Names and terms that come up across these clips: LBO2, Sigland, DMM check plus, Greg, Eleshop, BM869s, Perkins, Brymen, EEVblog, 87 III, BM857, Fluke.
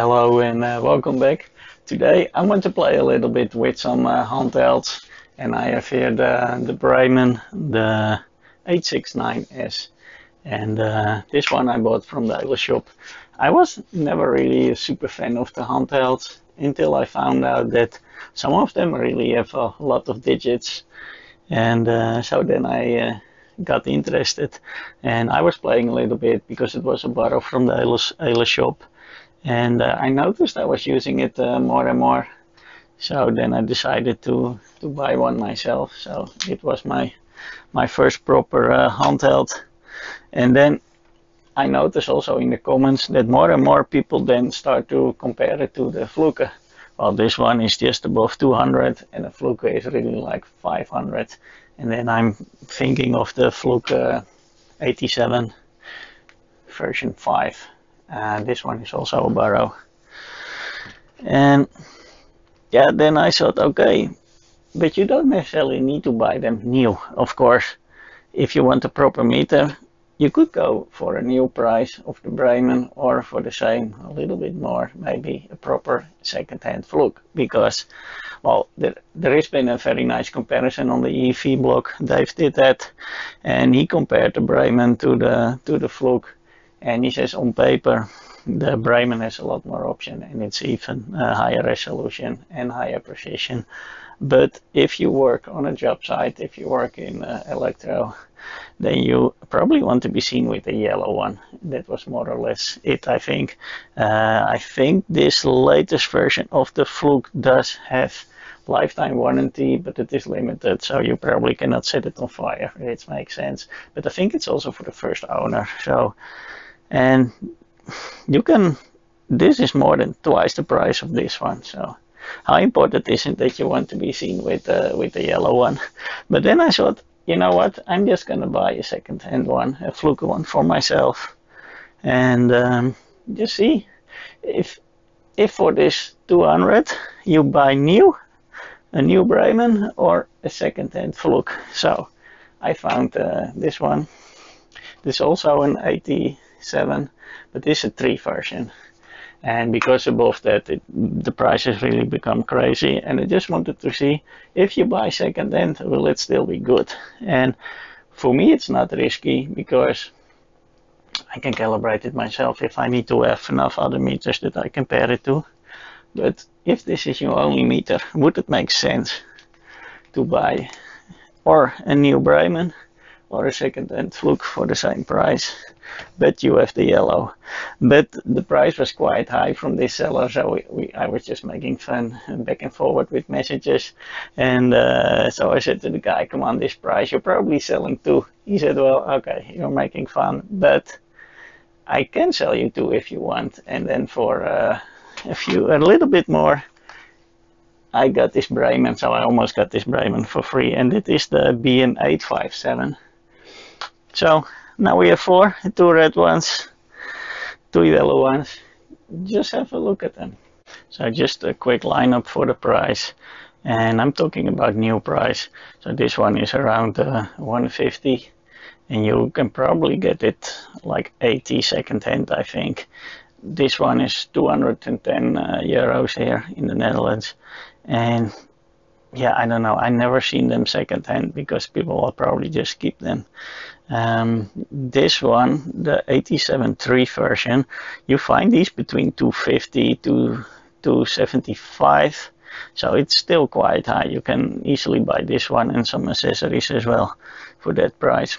Hello and welcome back. Today I'm going to play a little bit with some handhelds, and I have here the Brymen, the 869s, and this one I bought from the Eleshop. I was never really a super fan of the handhelds until I found out that some of them really have a lot of digits, and so then I got interested, and I was playing a little bit because it was a borrow from the Eleshop. And I noticed I was using it more and more, so then I decided to buy one myself. So it was my first proper handheld. And then I noticed also in the comments that more and more people then start to compare it to the Fluke. Well, this one is just above 200 and the Fluke is really like 500. And then I'm thinking of the Fluke 87 version 5. This one is also a borrow. And yeah, then I thought, okay, but you don't necessarily need to buy them new. Of course, if you want a proper meter, you could go for a new price of the Brymen, or for the same, a little bit more, maybe a proper second-hand Fluke, because, well, there has been a very nice comparison on the EEVblog. Dave did that, and he compared the Brymen to the Fluke. And he says on paper, the Brymen has a lot more option, and it's even higher resolution and higher precision. But if you work on a job site, if you work in electro, then you probably want to be seen with the yellow one. That was more or less it, I think. I think this latest version of the Fluke does have lifetime warranty, but it is limited, so you probably cannot set it on fire. It makes sense. But I think it's also for the first owner. So. And you can, this is more than twice the price of this one, so how important is it that you want to be seen with the yellow one? But then I thought, you know what, I'm just gonna buy a second-hand one, a Fluke one for myself, and just see if for this 200 you buy a new Brymen or a second-hand Fluke. So I found this one. This is also an 87, but this is a 3 version, and because above that the prices really become crazy, and I just wanted to see, if you buy second hand, will it still be good? And for me it's not risky, because I can calibrate it myself if I need to have enough other meters that I can pair it to. But if this is your only meter, would it make sense to buy or a new Brymen or a second-hand Fluke for the same price? But you have the yellow. But the price was quite high from this seller, so I was just making fun back and forward with messages, and so I said to the guy, come on, this price, you're probably selling 2. He said, well, okay, you're making fun, but I can sell you 2 if you want. And then for a little bit more, I got this Brymen, so I almost got this Brymen for free, and it is the BM857. So now we have 4, 2 red ones, 2 yellow ones. Just have a look at them. So just a quick lineup for the price, and I'm talking about new price. So this one is around 150, and you can probably get it like 80 second hand, I think. This one is 210 euros here in the Netherlands, and yeah, I don't know, I never seen them second hand because people will probably just keep them. This one, the 87.3 version, you find these between 250 to 275, so it's still quite high. You can easily buy this one and some accessories as well for that price.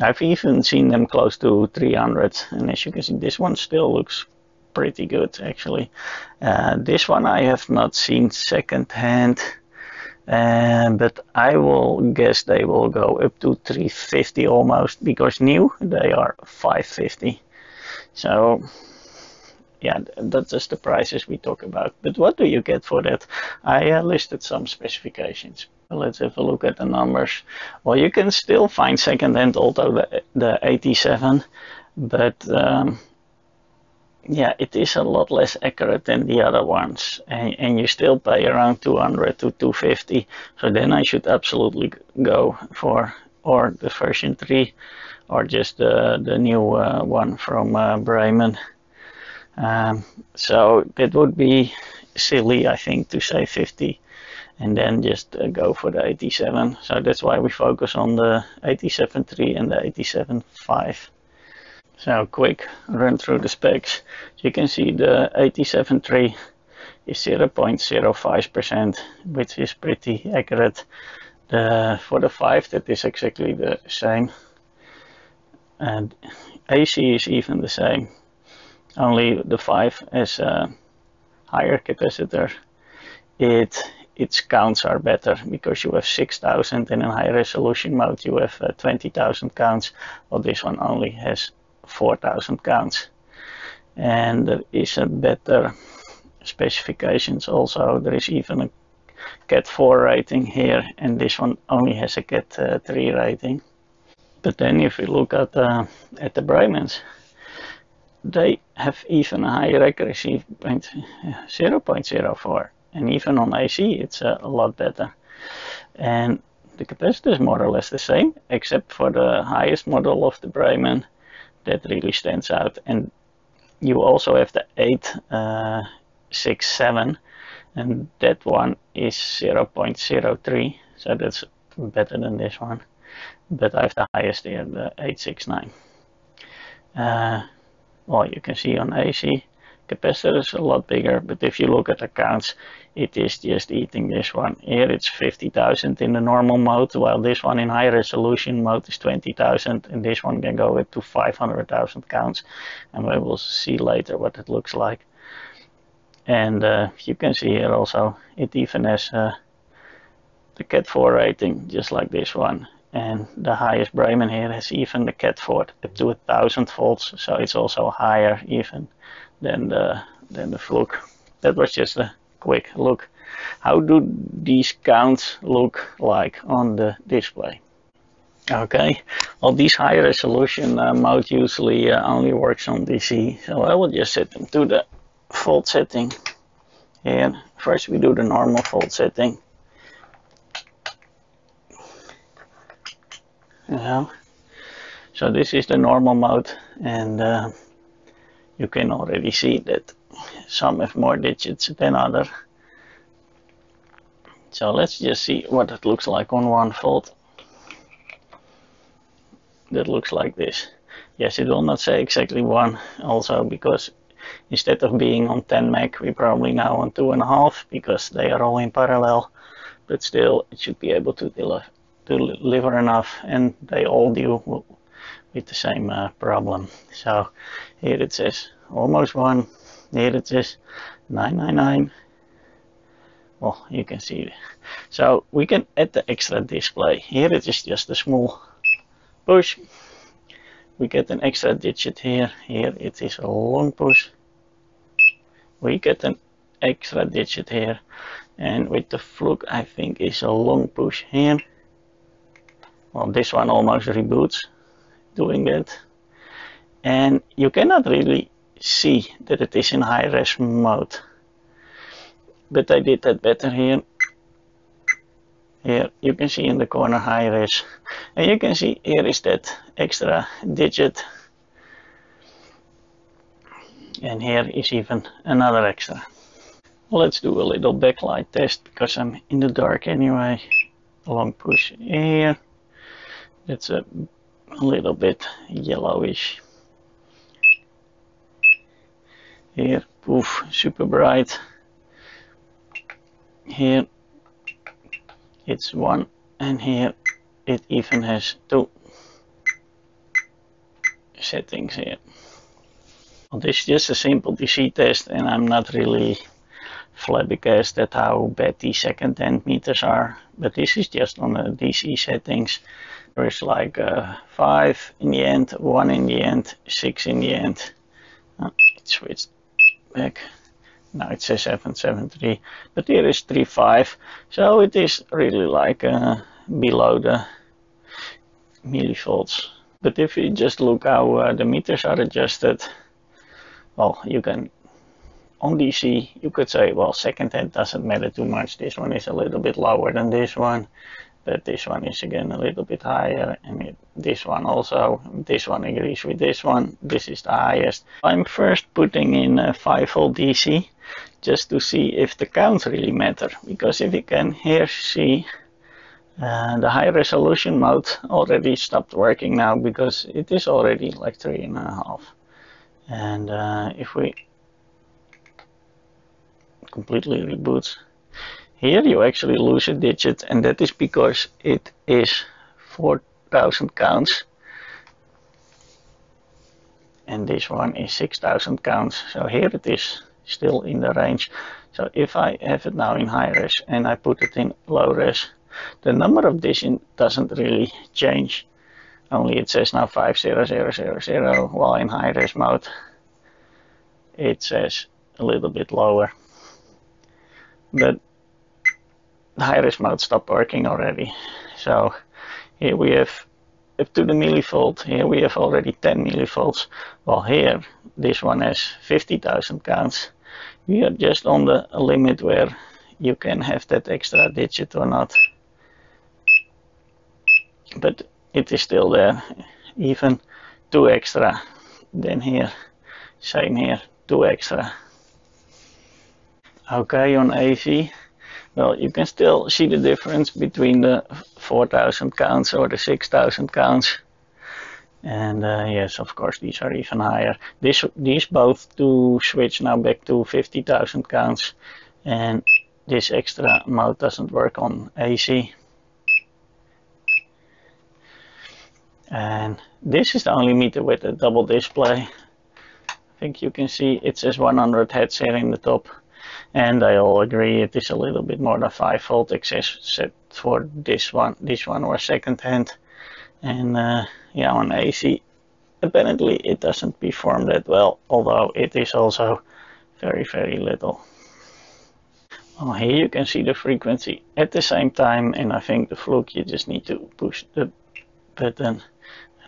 I've even seen them close to 300, and as you can see, this one still looks pretty good actually. This one I have not seen second hand, but I will guess they will go up to 350 almost, because new they are 550. So yeah, that's just the prices we talk about. But what do you get for that? I listed some specifications. Let's have a look at the numbers. Well, you can still find second-hand, although the 87, but yeah, it is a lot less accurate than the other ones, and you still pay around 200 to 250. So then I should absolutely go for or the version 3, or just the new one from Brymen. So it would be silly, I think, to say 50 and then just go for the 87. So that's why we focus on the 87.3 and the 87.5. So quick run through the specs. You can see the 87.3 is 0.05%, which is pretty accurate. For the 5, that is exactly the same. And AC is even the same. Only the 5 has a higher capacitor. Its counts are better because you have 6,000, and in high resolution mode you have 20,000 counts, while this one only has 4,000 counts. And there is a better specifications also. There is even a Cat 4 rating here, and this one only has a Cat 3 rating. But then if you look at the Brymens, they have even a higher accuracy, 0.04, and even on AC it's a lot better. And the capacitor is more or less the same, except for the highest model of the Brymen that really stands out. And you also have the 867, and that one is 0.03, so that's better than this one. But I have the highest here, the 869. Well, you can see on AC, capacitor is a lot bigger, but if you look at the counts, it is just eating this one. Here it's 50,000 in the normal mode, while this one in high resolution mode is 20,000, and this one can go up to 500,000 counts, and we will see later what it looks like. And you can see here also, it even has the Cat 4 rating, just like this one. And the highest Brymen here has even the Cat 4 up to 1,000 volts, so it's also higher even than the Fluke. That was just a quick look. How do these counts look like on the display? Okay, well, these high resolution mode usually only works on DC, so I will just set them to the volt setting. And first we do the normal volt setting. So this is the normal mode, and you can already see that some have more digits than other. So let's just see what it looks like on 1 volt. That looks like this. Yes, it will not say exactly 1, also because instead of being on 10 meg, we're probably now on 2.5 because they are all in parallel. But still, it should be able to deliver enough, and they all deal with the same problem. So here it says almost 1, here it says 999. Well, you can see it. So we can add the extra display. Here it is just a small push. We get an extra digit here. Here it is a long push. We get an extra digit here. And with the Fluke, I think it's a long push here. Well, this one almost reboots doing that. And you cannot really see that it is in high res mode. But I did that better here. Here you can see in the corner high res. And you can see here is that extra digit. And here is even another extra. Let's do a little backlight test because I'm in the dark anyway. Long push here. It's a little bit yellowish. Here, poof, super bright. Here, it's 1, and here it even has 2 settings here. Well, this is just a simple DC test, and I'm not really flabbergasted at how bad these second-hand meters are, but this is just on the DC settings. There's like 5 in the end, 1 in the end, 6 in the end. It switched back. Now it says 773, but here is 35. So it is really like below the millivolts. But if you just look how the meters are adjusted, well, you can, on DC, you could say, well, second hand doesn't matter too much. This one is a little bit lower than this one. that this one is again a little bit higher, and this one also, this one agrees with this one, this is the highest. I'm first putting in a 5V DC just to see if the counts really matter, because if you can here see the high resolution mode already stopped working now, because it is already like 3.5. And if we completely reboot, here you actually lose a digit, and that is because it is 4,000 counts and this one is 6,000 counts, so here it is still in the range. So if I have it now in high res and I put it in low res, the number of this doesn't really change, only it says now 5,000, while in high res mode it says a little bit lower. But the high-res mode stopped working already. So here we have up to the millivolt, here we have already 10 millivolts, while here this one has 50,000 counts. We are just on the limit where you can have that extra digit or not. But it is still there, even 2 extra. Then here, same here, 2 extra. Okay, on AV. Well, you can still see the difference between the 4,000 counts or the 6,000 counts. And yes, of course, these are even higher. These both do switch now back to 50,000 counts. And this extra mode doesn't work on AC. And this is the only meter with a double display. I think you can see it says 100 Hz here in the top. And I all agree it is a little bit more than 5V, except for this one. This one was second hand, and yeah, on AC apparently it doesn't perform that well, although it is also very, very little. Well, here you can see the frequency at the same time, and I think the Fluke, you just need to push the button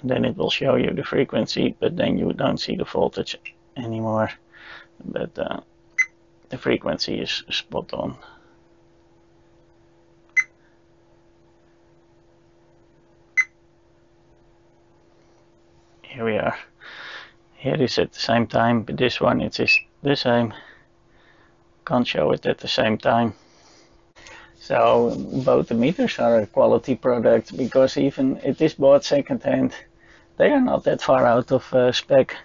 and then it will show you the frequency, but then you don't see the voltage anymore. But the frequency is spot on. Here we are. Here is at the same time, but this one it is the same. Can't show it at the same time. So both the meters are a quality product, because even it is bought second hand, they are not that far out of spec.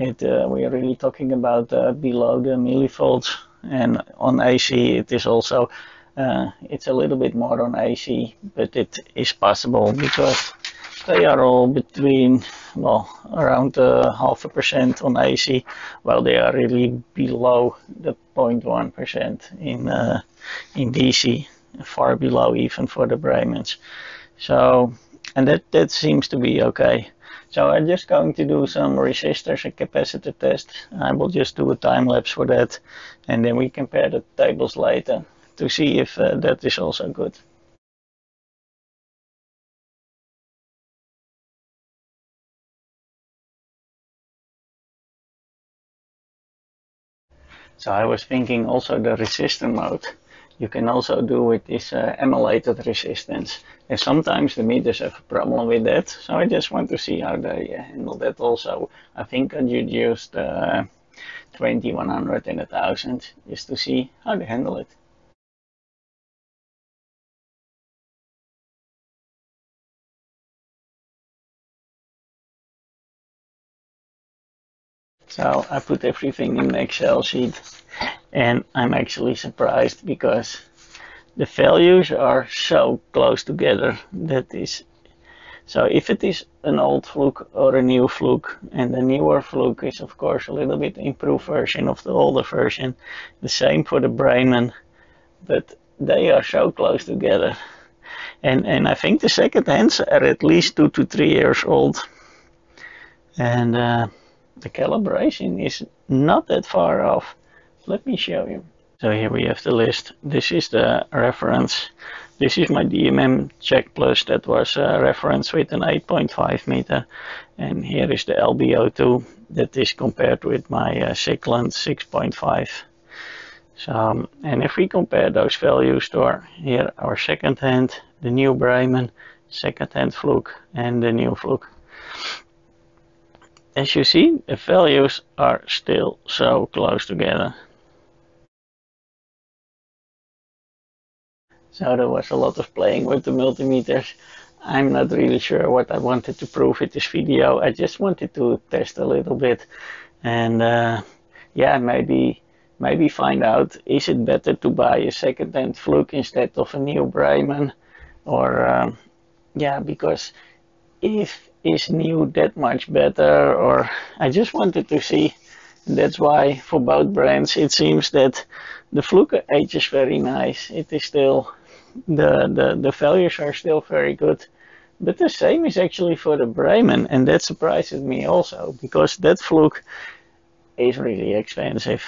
We are really talking about below the millivolts, and on AC it is also, it's a little bit more on AC, but it is possible because they are all between, well, around 0.5% on AC, while they are really below the 0.1% in DC, far below even for the Brymens. So, and that seems to be okay. So I'm just going to do some resistors and capacitor test. I will just do a time lapse for that, and then we compare the tables later to see if that is also good. So I was thinking also the resistor mode. You can also do with this emulated resistance, and sometimes the meters have a problem with that, so I just want to see how they handle that also. I think I used 20, 100 and 1,000 just to see how they handle it. So I put everything in the Excel sheet, and I'm actually surprised because the values are so close together. That is, so if it is an old Fluke or a new Fluke, and the newer Fluke is of course a little bit improved version of the older version, the same for the Brymen, but they are so close together. And I think the second hands are at least 2 to 3 years old, and the calibration is not that far off. Let me show you. So here we have the list. This is the reference. This is my DMM check plus that was a reference with an 8.5 meter. And here is the LBO2 that is compared with my Sigland 6.5. And if we compare those values to our second hand, the new Brymen, second hand Fluke, and the new Fluke, as you see, the values are still so close together. So there was a lot of playing with the multimeters. I'm not really sure what I wanted to prove with this video. I just wanted to test a little bit and yeah, maybe find out, is it better to buy a second-hand Fluke instead of a new Brymen? Or yeah, because if is new that much better? Or I just wanted to see. That's why for both brands it seems that the Fluke ages very nice. It is still the values are still very good, but the same is actually for the Brymen, and that surprises me also, because that Fluke is really expensive.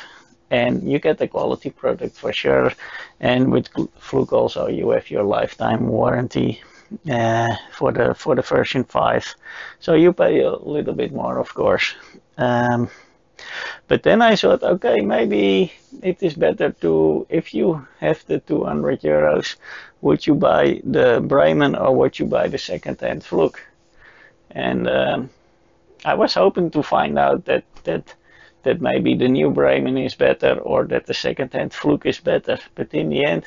And you get a quality product for sure, and with Fluke also you have your lifetime warranty for the version 5, so you pay a little bit more, of course. But then I thought, okay, maybe it is better to, if you have the 200 euros, would you buy the Brymen or would you buy the second-hand Fluke? And I was hoping to find out that maybe the new Brymen is better or that the second-hand Fluke is better, but in the end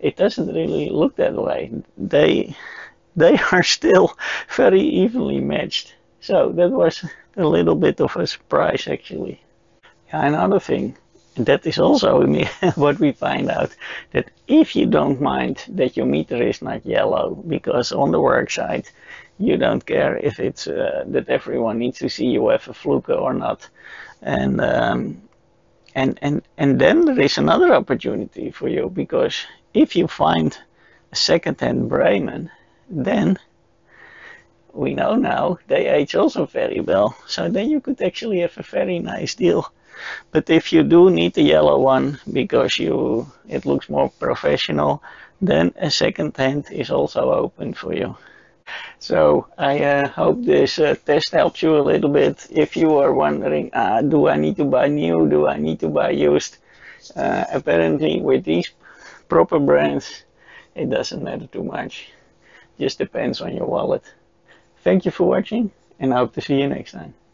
it doesn't really look that way. They are still very evenly matched, so that was a little bit of a surprise actually. Yeah, another thing, and that is also what we find out, that if you don't mind that your meter is not yellow, because on the work site you don't care if it's that everyone needs to see you have a Fluke or not. And and then there is another opportunity for you, because if you find a second-hand Brymen, then we know now they age also very well, so then you could actually have a very nice deal. But if you do need the yellow one because it looks more professional, then a second-hand is also open for you. So I hope this test helps you a little bit. If you are wondering, do I need to buy new, do I need to buy used? Apparently with these proper brands it doesn't matter too much, just depends on your wallet. Thank you for watching, and I hope to see you next time.